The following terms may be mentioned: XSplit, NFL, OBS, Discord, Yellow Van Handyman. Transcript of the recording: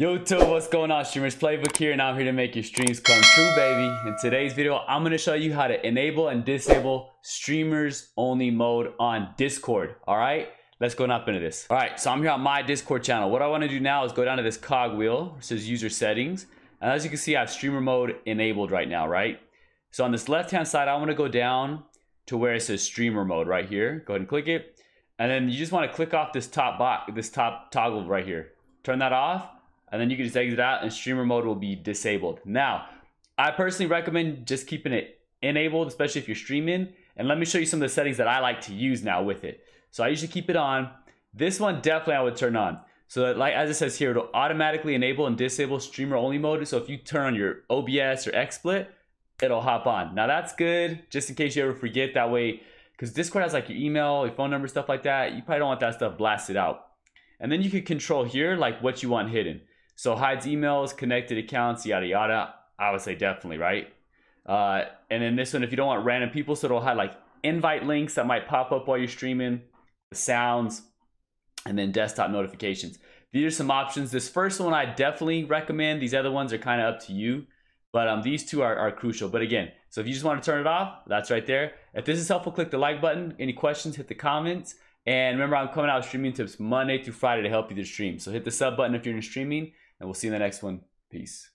Yo, what's going on, streamers? Playbook here, and I'm here to make your streams come true, baby. In today's video, I'm going to show you how to enable and disable streamers only mode on Discord. All right, let's go and hop into this. All right, so I'm here on my Discord channel. What I want to do now is go down to this cogwheel, it says user settings. And as you can see, I have streamer mode enabled right now, right? So on this left-hand side, I want to go down to where it says streamer mode right here. Go ahead and click it. And then you just want to click off this top box, this top toggle right here. Turn that off. And then you can just exit out and streamer mode will be disabled. Now, I personally recommend just keeping it enabled, especially if you're streaming. And let me show you some of the settings that I like to use now with it. So I usually keep it on. This one definitely I would turn on. So that, like as it says here, it'll automatically enable and disable streamer only mode. So if you turn on your OBS or XSplit, it'll hop on. Now that's good, just in case you ever forget that way, because Discord has like your email, your phone number, stuff like that. You probably don't want that stuff blasted out. And then you can control here like what you want hidden. So hides emails, connected accounts, yada, yada. I would say definitely, right? And then this one, if you don't want random people, so it'll hide like invite links that might pop up while you're streaming, the sounds, and then desktop notifications. These are some options. This first one I definitely recommend. These other ones are kind of up to you, but these two are crucial. But again, so if you just want to turn it off, that's right there. If this is helpful, click the like button. Any questions, hit the comments. And remember, I'm coming out with streaming tips Monday through Friday to help you to stream. So hit the sub button if you're in streaming. And we'll see you in the next one. Peace.